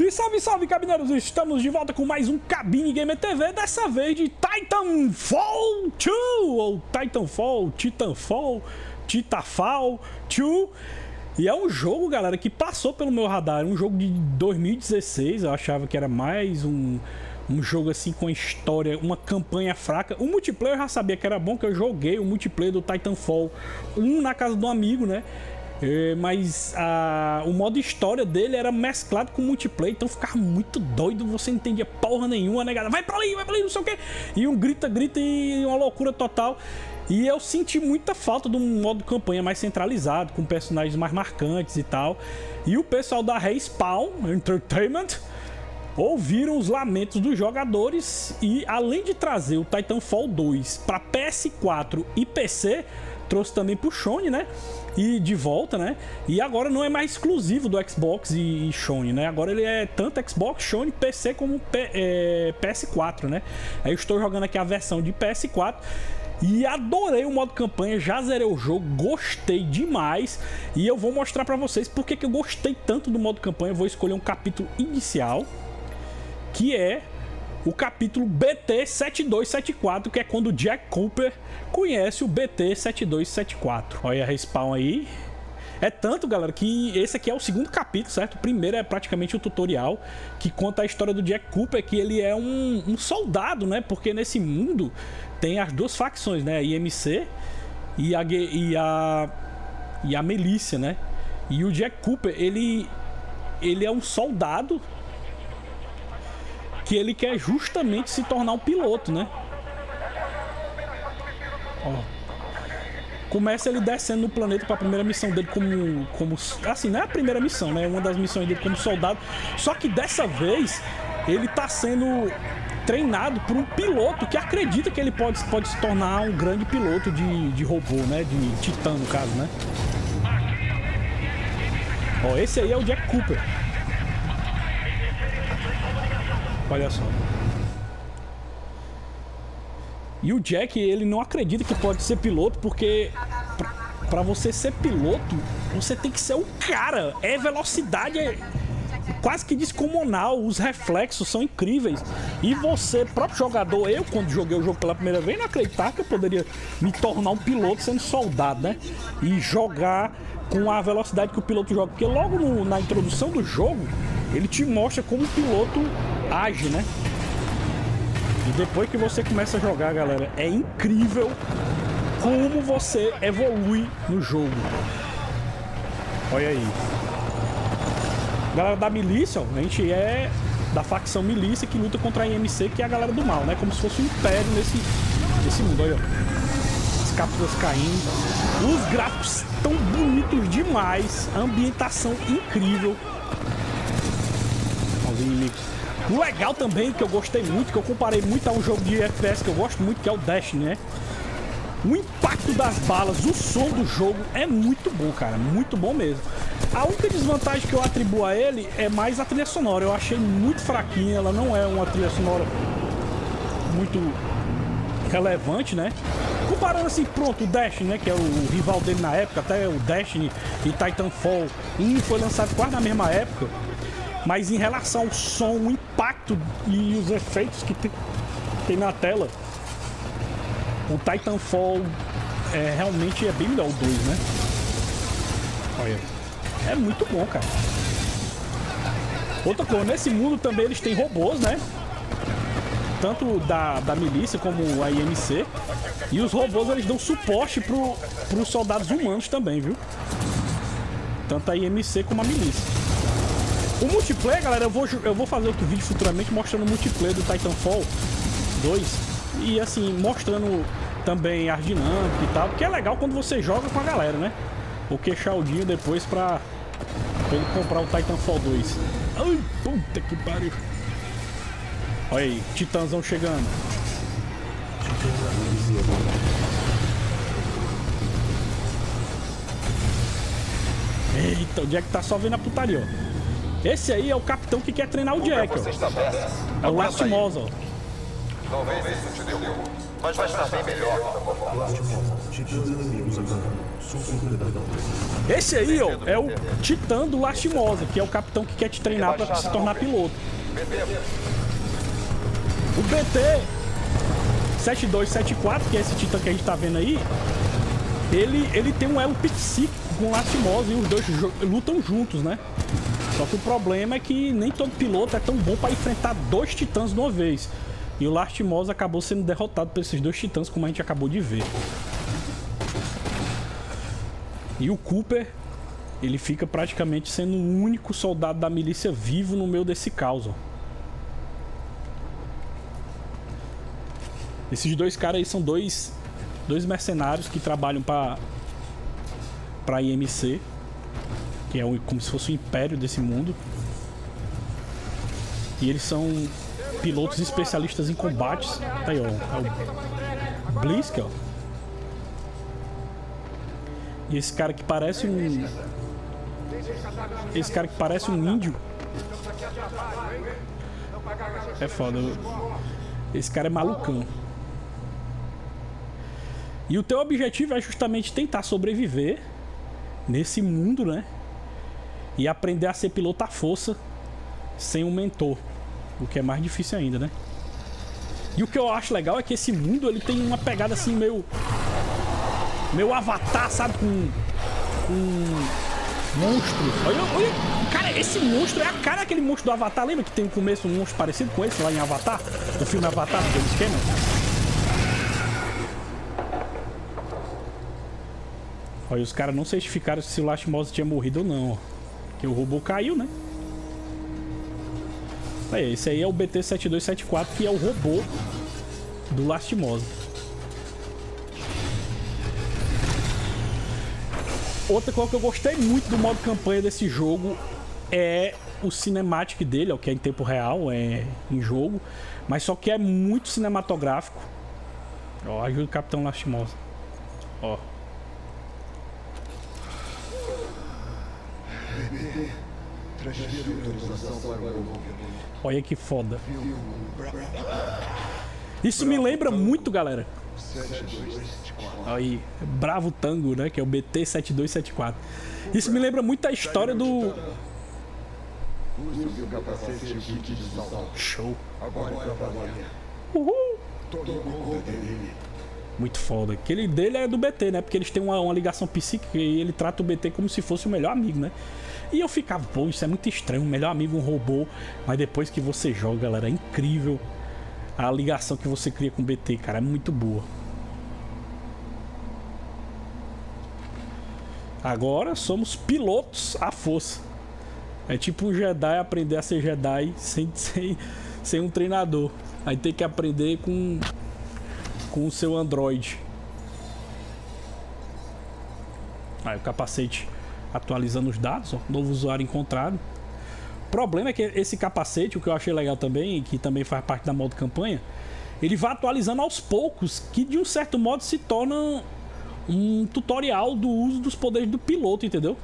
E salve, salve, cabineiros! Estamos de volta com mais um Cabine Gamer TV, dessa vez de Titanfall 2, ou Titanfall 2, e é um jogo, galera, que passou pelo meu radar, um jogo de 2016, eu achava que era mais um jogo assim com a história, uma campanha fraca. O multiplayer eu já sabia que era bom, que eu joguei o multiplayer do Titanfall 1 na casa do amigo, né? Mas o modo história dele era mesclado com multiplayer, então ficava muito doido, você não entendia porra nenhuma, né, galera? Vai pra ali, não sei o que. E um grita e uma loucura total. E eu senti muita falta de um modo campanha mais centralizado, com personagens mais marcantes e tal. E o pessoal da Respawn Entertainment ouviram os lamentos dos jogadores e, além de trazer o Titanfall 2 para PS4 e PC, trouxe também pro Sony, né? E de volta, né? E agora não é mais exclusivo do Xbox e Sony, né? Agora ele é tanto Xbox, Sony, PC como PS4, né? Aí eu estou jogando aqui a versão de PS4 e adorei o modo campanha, já zerei o jogo, gostei demais. E eu vou mostrar pra vocês porque que eu gostei tanto do modo campanha. Eu vou escolher um capítulo inicial, que é o capítulo BT-7274, que é quando o Jack Cooper conhece o BT-7274. Olha a Respawn aí. É tanto, galera, que esse aqui é o segundo capítulo, certo? O primeiro é praticamente o tutorial, que conta a história do Jack Cooper, que ele é um soldado, né? Porque nesse mundo tem as duas facções, né? A IMC e a milícia, né? E o Jack Cooper, ele é um soldado que ele quer justamente se tornar um piloto, né? Ó. Começa ele descendo no planeta para a primeira missão dele como assim, não é a primeira missão, né? Uma das missões dele como soldado. Só que dessa vez ele tá sendo treinado por um piloto que acredita que ele pode se tornar um grande piloto de robô, né? De titã, no caso, né? Ó, esse aí é o Jack Cooper. Olha só. E o Jack, ele não acredita que pode ser piloto, porque pra você ser piloto, você tem que ser o cara. É velocidade, é quase que descomunal, os reflexos são incríveis. E você, próprio jogador, eu quando joguei o jogo pela primeira vez, não acreditava que eu poderia me tornar um piloto sendo soldado, né? E jogar com a velocidade que o piloto joga. Porque logo na introdução do jogo, ele te mostra como o piloto age, né? E depois que você começa a jogar, galera, é incrível como você evolui no jogo. Olha aí. Galera da milícia, ó, a gente é da facção milícia que luta contra a IMC, que é a galera do mal, né? Como se fosse um império nesse mundo. Olha, ó. As cápsulas caindo. Os gráficos tão bonitos demais. A ambientação incrível. Os inimigos. O legal também, que eu gostei muito, que eu comparei muito a um jogo de FPS que eu gosto muito, que é o Destiny, né? O impacto das balas, o som do jogo é muito bom, cara, muito bom mesmo. A única desvantagem que eu atribuo a ele é mais a trilha sonora. Eu achei muito fraquinha, ela não é uma trilha sonora muito relevante, né? Comparando assim, pronto, o Destiny, né, que é o rival dele na época, até o Destiny e Titanfall 1 foi lançado quase na mesma época. Mas em relação ao som, o impacto e os efeitos que tem na tela, o Titanfall realmente é bem melhor o 2, né? Olha, é muito bom, cara. Outra coisa, nesse mundo também eles têm robôs, né? Tanto da milícia como a IMC. E os robôs, eles dão suporte pros soldados humanos também, viu? Tanto a IMC como a milícia. O multiplayer, galera, eu vou fazer outro vídeo futuramente mostrando o multiplayer do Titanfall 2. E assim, mostrando também a dinâmica e tal. Porque é legal quando você joga com a galera, né? Vou queixar o Dinho depois pra ele comprar o Titanfall 2. Ai, puta que pariu. Olha aí, Titãzão chegando. Eita, o Jack tá só vendo a putaria, ó. Esse aí é o capitão que quer treinar o Jack, ó. É o Lastimosa, ó. mas vai estar bem melhor. Esse aí, ó, é o Titã do Lastimosa, que é o capitão que quer te treinar pra se tornar piloto. O BT-7274, que é esse Titã que a gente tá vendo aí, ele tem um elo psíquico com o Lastimosa e os dois lutam juntos, né? Só que o problema é que nem todo piloto é tão bom para enfrentar dois titãs de uma vez. E o Lastimosa acabou sendo derrotado por esses dois titãs, como a gente acabou de ver. E o Cooper, ele fica praticamente sendo o único soldado da milícia vivo no meio desse caos. Ó. Esses dois caras aí são dois mercenários que trabalham para a IMC. Que é como se fosse o império desse mundo. E eles são pilotos especialistas em combates. Tá aí, ó. É o Blisk, ó. E esse cara que parece um... Esse cara que parece um índio. É foda. Esse cara é malucão. E o teu objetivo é justamente tentar sobreviver nesse mundo, né? E aprender a ser piloto à força sem um mentor, o que é mais difícil ainda, né? E o que eu acho legal é que esse mundo ele tem uma pegada assim meio Avatar, sabe? Com monstros. Olha, cara, esse monstro é a cara daquele monstro do Avatar. Lembra que tem no começo um monstro parecido com esse lá em Avatar? Do filme Avatar, do esquema? Olha, os caras não certificaram se o Lastimosa tinha morrido ou não, ó. Que o robô caiu, né? Aí, esse aí é o BT-7274, que é o robô do Lastimosa. Outra coisa que eu gostei muito do modo campanha desse jogo é o cinematic dele, ó, que é em tempo real, é em jogo, mas só que é muito cinematográfico. Ó, ajuda o Capitão Lastimosa. Ó. Olha que foda. Isso me lembra muito, galera. Aí, Bravo Tango, né? Que é o BT-7274. Isso me lembra muito a história do... Show. Uhul. Muito foda. Aquele dele é do BT, né? Porque eles têm uma ligação psíquica e ele trata o BT como se fosse o melhor amigo, né? E eu ficava, pô, isso é muito estranho, o melhor amigo, um robô. Mas depois que você joga, galera, é incrível a ligação que você cria com o BT, cara, é muito boa. Agora somos pilotos à força. É tipo um Jedi aprender a ser Jedi sem um treinador. Aí tem que aprender com o seu Android. Aí o capacete... Atualizando os dados, ó, novo usuário encontrado. O problema é que esse capacete, o que eu achei legal também, que também faz parte da modo campanha, ele vai atualizando aos poucos, que de um certo modo se torna um tutorial do uso dos poderes do piloto, entendeu?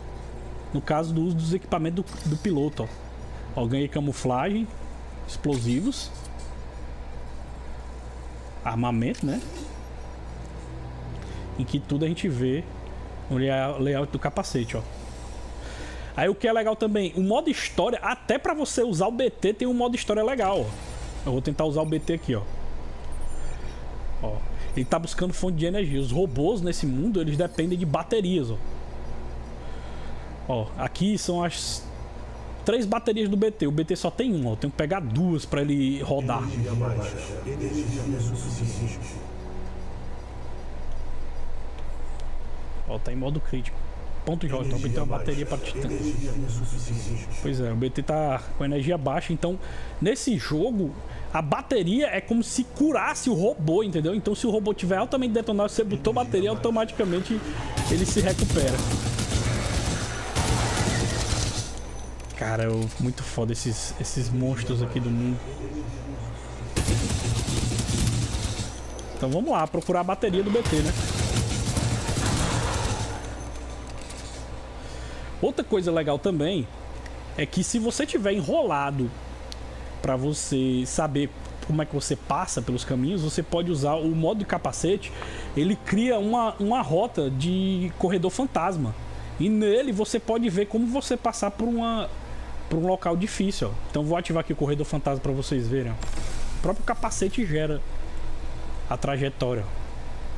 No caso do uso dos equipamentos do piloto, ó. Ó, ganhei camuflagem, explosivos, armamento, né? Em que tudo a gente vê o layout do capacete, ó. Aí o que é legal também, o modo história, até pra você usar o BT tem um modo história legal, ó. Eu vou tentar usar o BT aqui, ó. Ó, ele tá buscando fonte de energia. Os robôs nesse mundo, eles dependem de baterias, ó. Ó, aqui são as 3 baterias do BT. O BT só tem uma, ó. Eu tenho que pegar 2 pra ele rodar. Ó, tá em modo crítico. Ponto de roda, então o BT é uma bateria para titã. Pois é, o BT tá com energia baixa, então nesse jogo a bateria é como se curasse o robô, entendeu? Então se o robô tiver altamente detonado, você botou a bateria, automaticamente ele se recupera. Cara, muito foda esses monstros aqui do mundo. Então vamos lá, procurar a bateria do BT, né? Outra coisa legal também é que se você tiver enrolado para você saber como é que você passa pelos caminhos, você pode usar o modo de capacete. Ele cria uma rota de corredor fantasma. E nele você pode ver como você passar por um local difícil. Ó. Então vou ativar aqui o corredor fantasma para vocês verem. Ó. O próprio capacete gera a trajetória.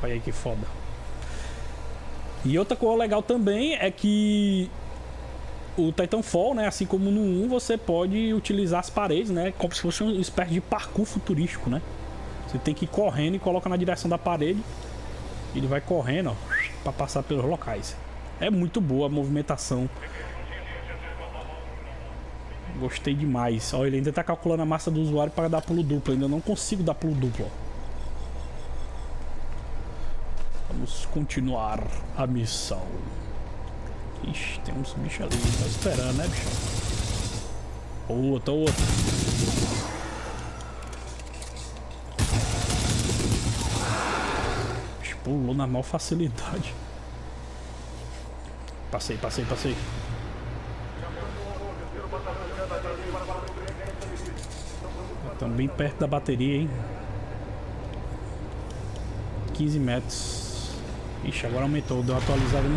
Olha aí que foda. E outra coisa legal também é que o Titanfall, né, assim como no 1, você pode utilizar as paredes, né, como se fosse uma espécie de parkour futurístico, né. Você tem que ir correndo e coloca na direção da parede. Ele vai correndo, ó, para passar pelos locais. É muito boa a movimentação. Gostei demais. Ó, ele ainda tá calculando a massa do usuário para dar pulo duplo. Ainda não consigo dar pulo duplo, ó. Vamos continuar a missão. Ixi, tem uns bichos ali. Tá esperando, né, bicho? Outro. Bicho, pulou na maior facilidade. Passei. Estamos bem perto da bateria, hein? 15 metros. Ixi, agora aumentou, deu uma atualizada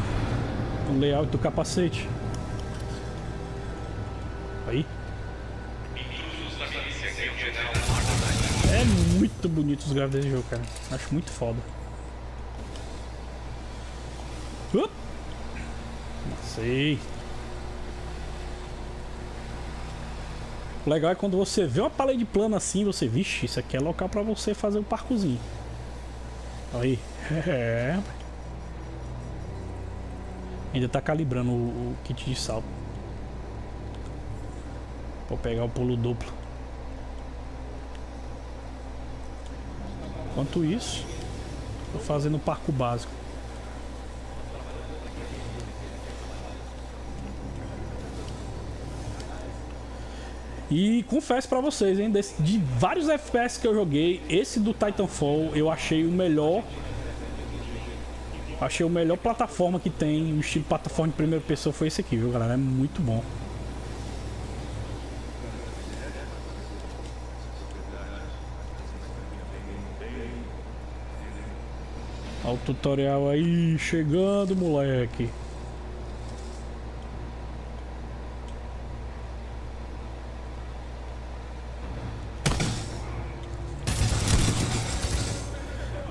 no layout do capacete. Aí. É muito bonito os gráficos desse jogo, cara. Acho muito foda. Sei. O legal é quando você vê uma parede plana assim, você... Vixe, isso aqui é local pra você fazer um parcozinho. Aí. É... Ainda tá calibrando o kit de salto. Vou pegar o pulo duplo. Enquanto isso, tô fazendo o parkour básico. E confesso pra vocês, hein, de vários FPS que eu joguei, esse do Titanfall eu achei o melhor. Achei o melhor plataforma que tem, o estilo de plataforma de primeira pessoa foi esse aqui, viu, galera? É muito bom. Olha o tutorial aí chegando, moleque.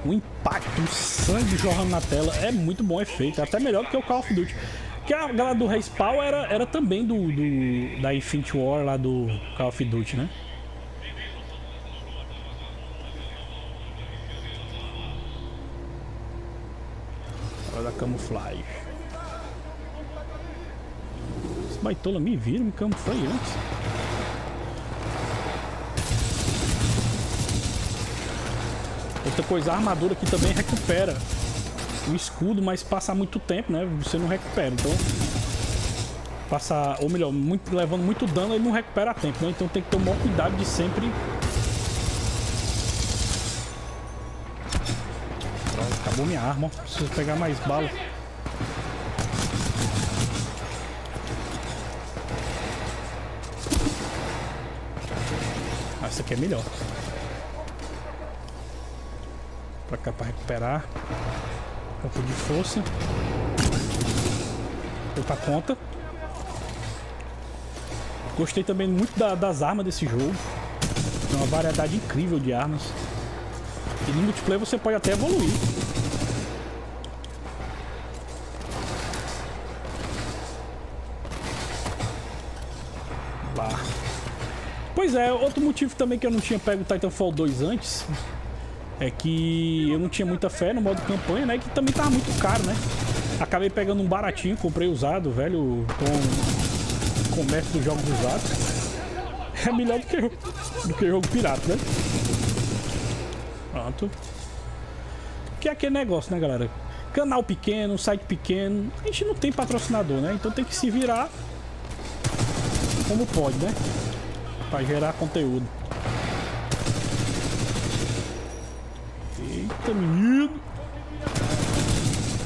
O impacto, o sangue jorrando na tela é muito bom efeito, é até melhor do que o Call of Duty. Que a galera do Respawn era também da Infinity War lá do Call of Duty, né? Olha a camuflagem. Os baitola me viram, me camuflei antes. Outra coisa, a armadura aqui também recupera o escudo, mas passar muito tempo, né? Você não recupera, então... Passar, ou melhor, levando muito dano, ele não recupera a tempo, né? Então tem que tomar cuidado de sempre... Pronto, acabou minha arma, preciso pegar mais bala. Ah, essa aqui é melhor. Pra cá pra recuperar um pouco de força. Deu pra conta. Gostei também muito das armas desse jogo. Tem uma variedade incrível de armas. E no multiplayer você pode até evoluir. Lá. Pois é, outro motivo também que eu não tinha pego o Titanfall 2 antes é que eu não tinha muita fé no modo campanha, né? Que também tava muito caro, né? Acabei pegando um baratinho, comprei usado, velho. Com o comércio dos jogos usados. É melhor do que jogo pirata, né? Pronto. Que é aquele negócio, né, galera? Canal pequeno, site pequeno. A gente não tem patrocinador, né? Então tem que se virar como pode, né? Pra gerar conteúdo. Eita, menino!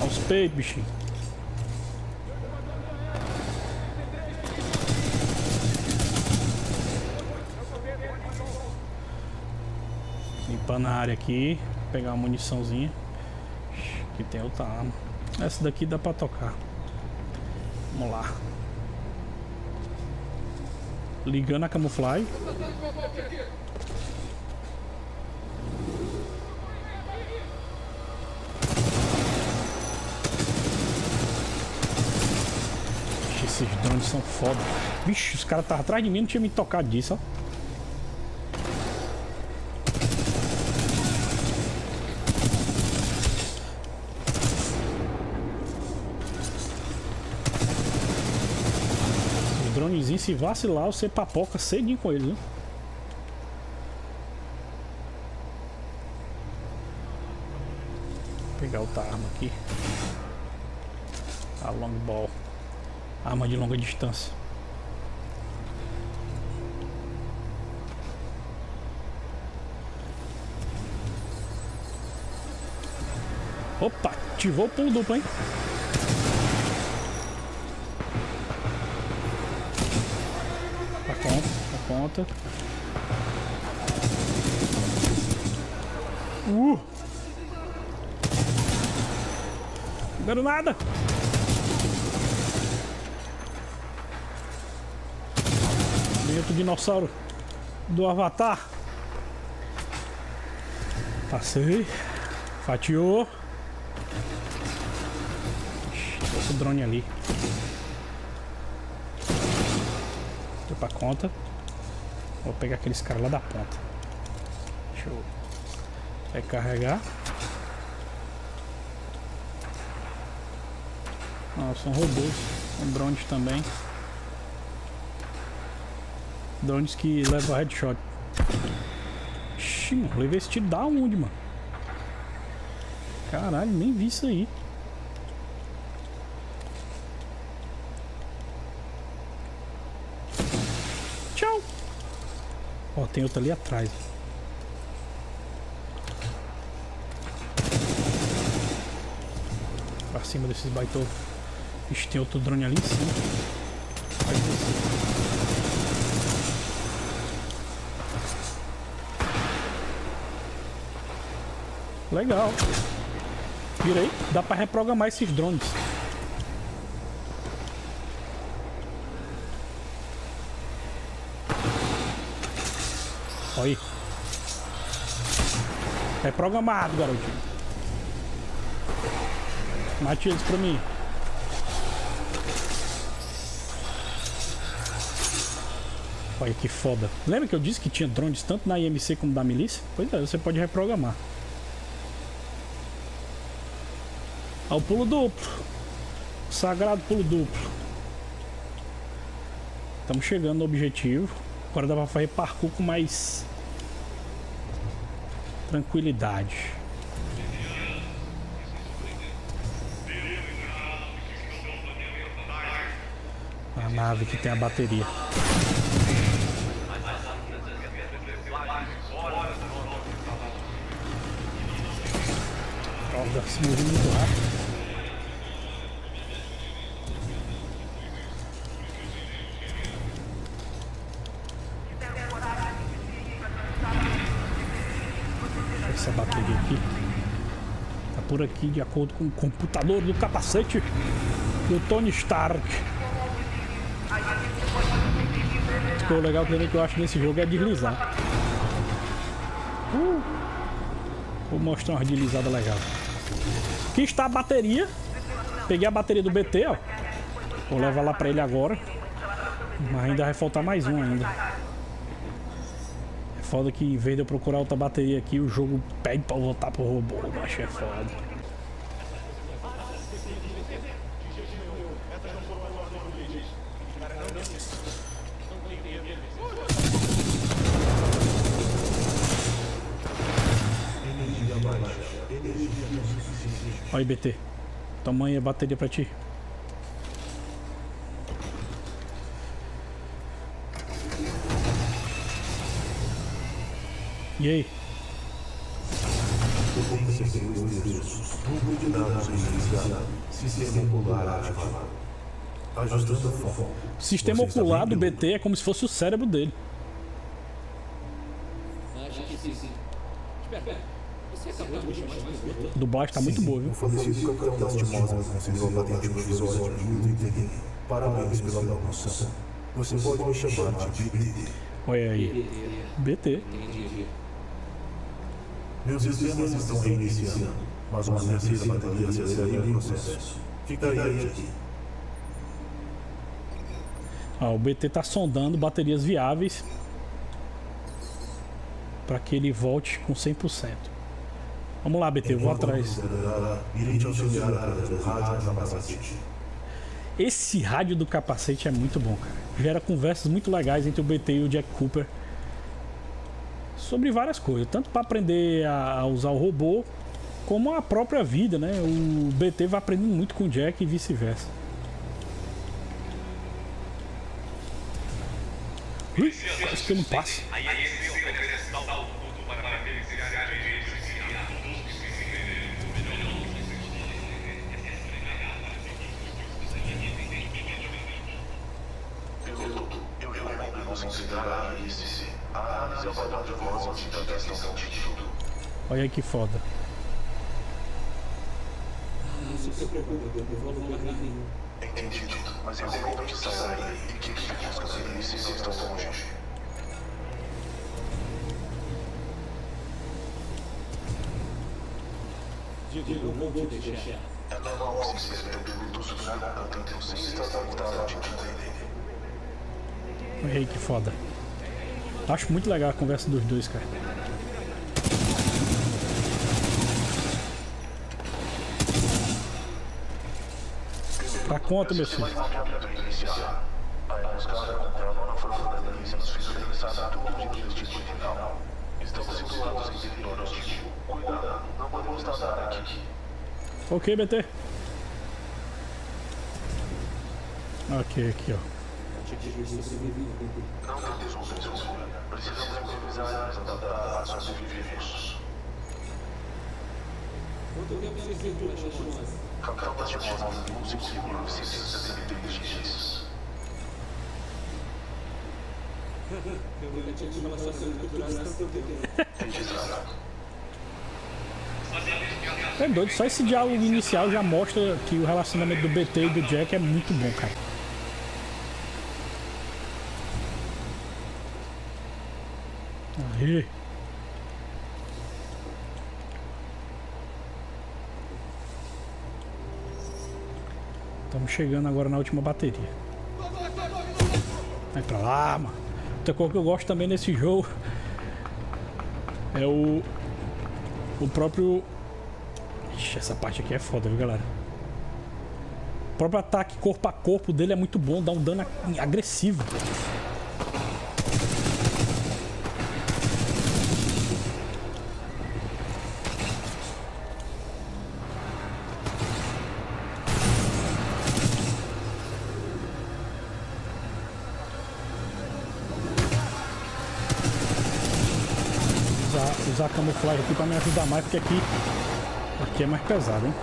Olha os peitos, bichinho. Tá na área aqui. Vou pegar uma muniçãozinha. Aqui tem outra arma. Essa daqui dá pra tocar. Vamos lá. Ligando a camuflagem. Esses drones são foda. Vixe, os caras estavam atrás de mim, não tinha me tocado disso, ó. Os dronezinhos, se vacilar, você papoca cedinho com eles, né? Vou pegar outra arma aqui. A longbow. Arma de longa distância. Opa, ativou o pulo duplo, hein? Tá conta, tá conta. Não deram nada! O dinossauro do Avatar. Passei. Fatiou. Esse drone ali. Deu pra conta. Vou pegar aqueles caras lá da ponta. Deixa eu recarregar. Não, são robôs. São drones também. Drones que levam headshot. Xiii, levei esse tiro da onde, mano? Caralho, nem vi isso aí. Tchau. Ó, tem outro ali atrás. Pra cima desses baitô. Ixi, tem outro drone ali em cima. Vai descer. Legal. Vira aí. Dá pra reprogramar esses drones. Olha aí. Reprogramado, garotinho. Mate eles pra mim. Olha que foda. Lembra que eu disse que tinha drones tanto na IMC como na milícia? Pois é, você pode reprogramar. Ao pulo duplo. Sagrado pulo duplo. Estamos chegando no objetivo. Agora dá pra fazer parkour com mais tranquilidade. A nave que tem a bateria. Droga, se moveu muito rápido. Por aqui, de acordo com o computador do capacete do Tony Stark. O legal que eu acho nesse jogo é deslizar. Vou mostrar uma deslizada legal. Aqui está a bateria. Peguei a bateria do BT, ó. Vou levar lá pra ele agora. Mas ainda vai faltar mais um ainda. Foda que em vez de eu procurar outra bateria aqui, o jogo pede pra eu voltar pro robô, macho, é foda. Olha aí, BT. Tamanho é bateria pra ti. E aí? Sistema ocular do BT é como se fosse o cérebro dele. Acho que sim. Do boss tá muito boa, viu? O falecido capitão Lastimosa conseguiu patente provisória de $1.000. Parabéns pela promoção. Você pode me chamar de BT. Olha aí. BT. Meus sistemas estão reiniciando, mas uma terceira bateria aceleraria o processo. Ficaria aqui. Ah, o BT tá sondando baterias viáveis para que ele volte com 100%. Vamos lá, BT, eu vou atrás. Esse rádio do capacete é muito bom, cara. Gera conversas muito legais entre o BT e o Jack Cooper sobre várias coisas, tanto para aprender a usar o robô como a própria vida, né? O BT vai aprendendo muito com o Jack e vice-versa. Acho que eu não passo. Olha que foda. Não se preocupe, eu vou no lugar nenhum. Entendido, mas eu recomendo que saia daí e que os caçadores estão longe. Digo, não vou te deixar. É normal que se espere do subscrito até que você está adaptado à atitude dele. Olha aí que foda. Acho muito legal a conversa dos dois, cara. Pra conta, meu filho. Ok, BT. Ok, aqui, ó. Não temos outra escolha. Precisamos improvisar e nos adaptar a sobrevivermos. Quanto tempo vocês têm durante as chamas? Capitão Lastimosa, não se conseguiu 973 dias. Eu vou te ativar a sua cena cultural no seu tempo. Registrado. É doido, só esse diálogo inicial já mostra que o relacionamento do BT e do Jack é muito bom, cara. Aí. Estamos chegando agora na última bateria. Vai pra lá, mano. Outra coisa que eu gosto também nesse jogo é o próprio... Ixi, essa parte aqui é foda, viu, galera? O próprio ataque corpo a corpo dele é muito bom, dá um dano agressivo. Vou usar a camuflagem aqui para me ajudar mais, porque aqui é mais pesado, hein?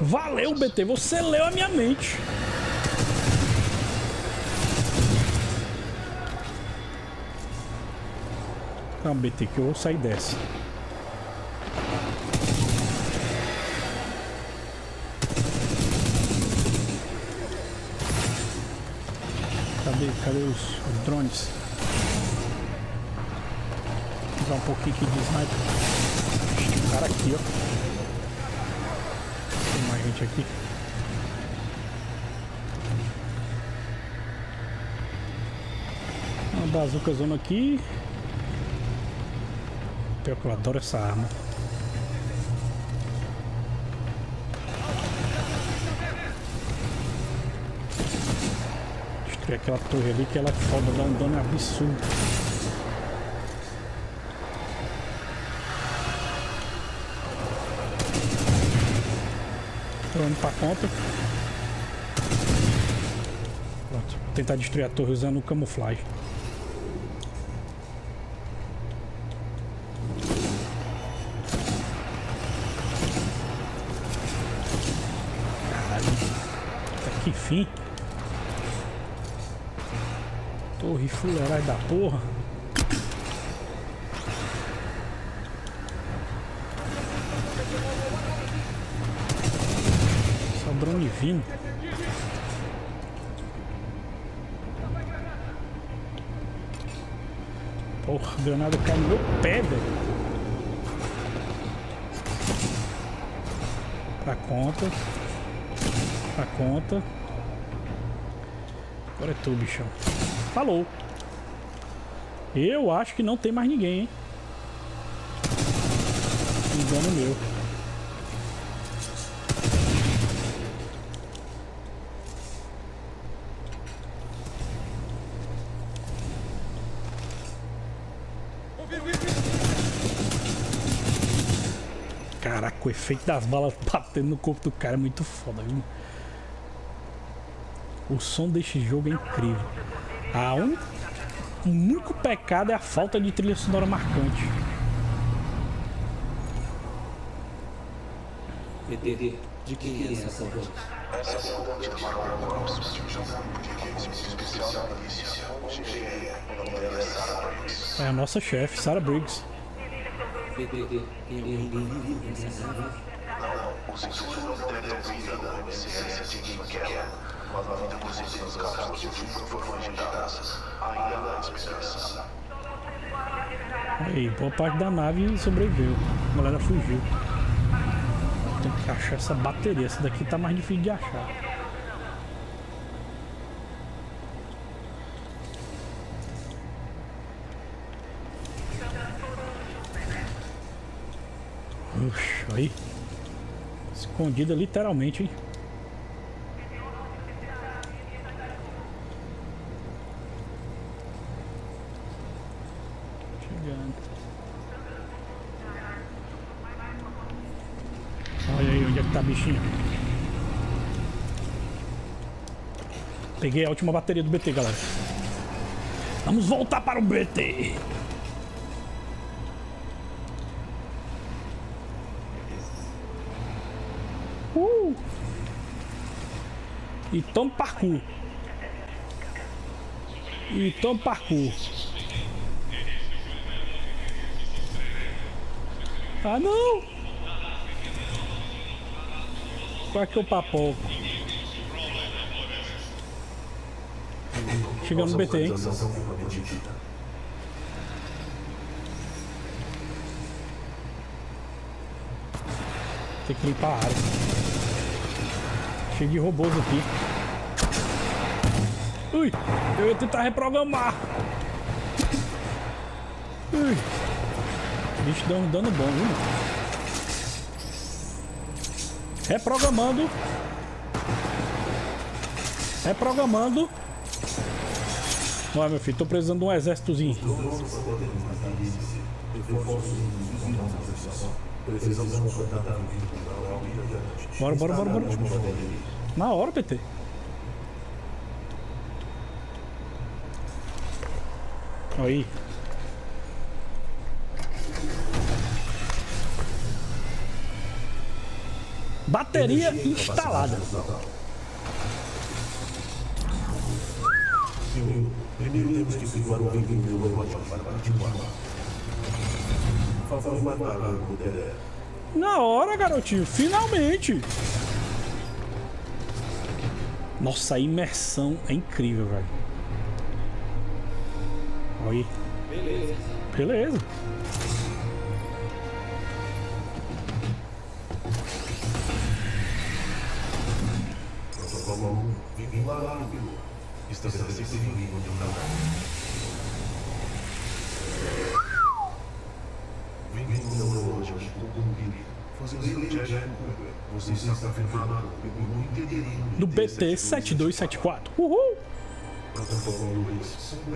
Valeu, BT, você leu a minha mente. Calma, BT, que eu vou sair dessa. Cadê os drones? Vou usar um pouquinho aqui de sniper. Tem um cara aqui, ó. Tem mais gente aqui. Uma bazuca zona aqui. Pior que eu adoro essa arma. Aquela torre ali que ela foda, dá um dano absurdo. Tô indo pra conta. Pronto, vou tentar destruir a torre usando o camuflagem. Caralho. fim. Torre fuleiragem da porra. Sobrou um livrinho. Porra, a granada cai no meu pé, velho. Pra conta. Agora é tu, bichão. Falou. Eu acho que não tem mais ninguém, hein? Engano meu. Caraca, o efeito das balas batendo no corpo do cara é muito foda, viu? O som deste jogo é incrível. O único pecado é a falta de trilha sonora marcante. ETD, de quem é essa voz? Essa saudade do Marcão substituiu um podcast especial da polícia. O nome dela é Sarah Briggs. É a nossa chefe, Sarah Briggs. ETD, quem é essa voz? Não, os estudos não tentam vida na essência de quem quer. Mas a vida dos itens cápsulas de futuro foram agitadas. Ainda há esperança. Aí, boa parte da nave sobreviveu. A galera fugiu. Tem que achar essa bateria. Essa daqui tá mais difícil de achar. Oxe, aí. Escondida literalmente, hein? Bichinho. Peguei a última bateria do BT, galera. Vamos voltar para o BT. E toma parkour. Ah, não! Qual é que é o papo? Chegamos no BT, hein? Tem que limpar a área. Cheio de robôs aqui. Ui! Eu ia tentar reprogramar! Ui! O bicho deu um dano bom, viu? Reprogramando. Olha, meu filho, tô precisando de um exércitozinho. Bora. Na hora, PT. Aí. Bateria instalada. Primeiro temos que privar o vínculo do robótico para continuar. Vamos matar o Dedé. Na hora, garotinho. Finalmente. Nossa, a imersão é incrível, velho. Olha aí. Beleza. Do BT-7274. Uhul!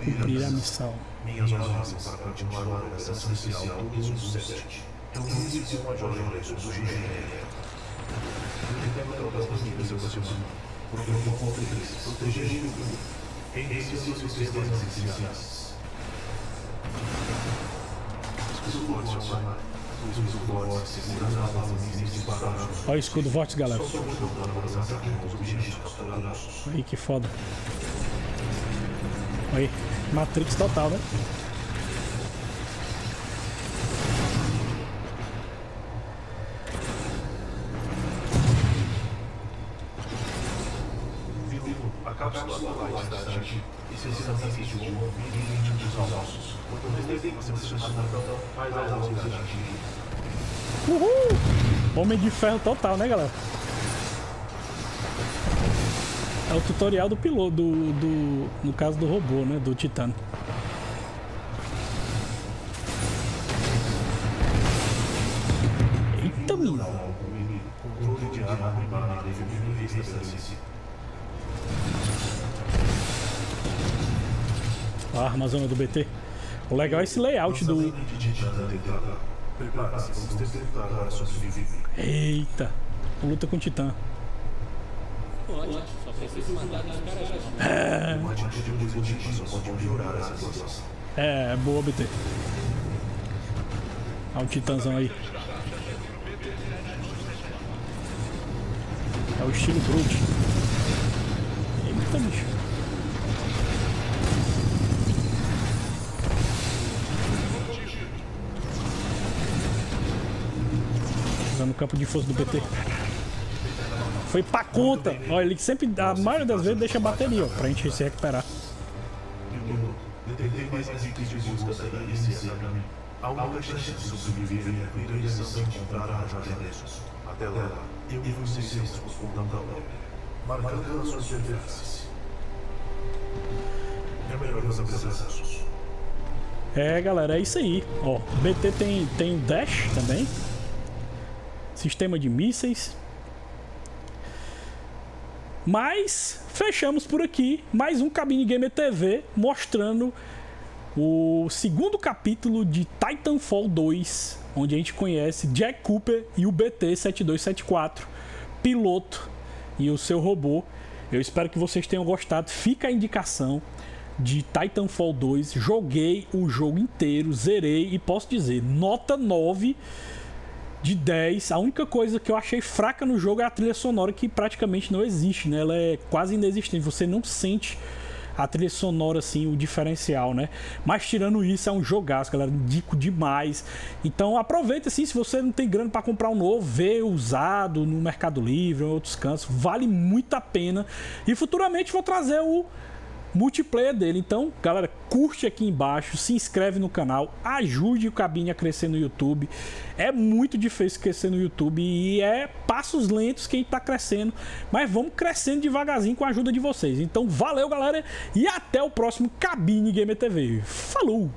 Cumprir a missão. Minhas razões para continuar uma operação especial todos os 17. Eu disse uma jornada do GGR. Eu tenho outras possíveis opções. Proteger o mundo. Enriquecer os sistemas essenciais. Suporte online. Os suportes seguras na base de Olha o escudo forte, galera. Aí, que foda. Aí, Matrix total, né? A cápsula da cidade e se desafia de um milímetro dos ossos. Quando eles devem ser sustentados, faz a velocidade atingir. Uhul! Homem de ferro total, né, galera? É o tutorial do piloto, no caso do robô, né, do Titano. Eita, mina! Controle de arma primária de vista distância. A armazona do BT. O legal é esse layout do... Eita! Luta com o Titã. É boa, BT. Olha o Titãzão aí. É o estilo brute. Eita, bicho. No campo de força do BT. Foi pra conta. Olha, ele sempre, a maioria das vezes, deixa a bateria, ó, pra gente se recuperar. É, galera, é isso aí. Ó, BT tem dash também. Sistema de mísseis. Mas fechamos por aqui mais um Cabine Gamer TV mostrando o segundo capítulo de Titanfall 2, onde a gente conhece Jack Cooper e o BT-7274, piloto e o seu robô. Eu espero que vocês tenham gostado. Fica a indicação de Titanfall 2. Joguei o jogo inteiro, zerei e posso dizer, nota 9 de 10, a única coisa que eu achei fraca no jogo é a trilha sonora, que praticamente não existe, né? Ela é quase inexistente, você não sente a trilha sonora assim, o diferencial, né? Mas tirando isso, é um jogaço, galera, indico demais. Então aproveita assim, se você não tem grana para comprar um novo, vê usado no Mercado Livre ou em outros cantos, vale muito a pena. E futuramente vou trazer o multiplayer dele. Então, galera, curte aqui embaixo, se inscreve no canal, ajude o Cabine a crescer no YouTube. É muito difícil crescer no YouTube e é passos lentos que a gente tá crescendo, mas vamos crescendo devagarzinho com a ajuda de vocês. Então, valeu, galera, e até o próximo Cabine Gamer TV. Falou!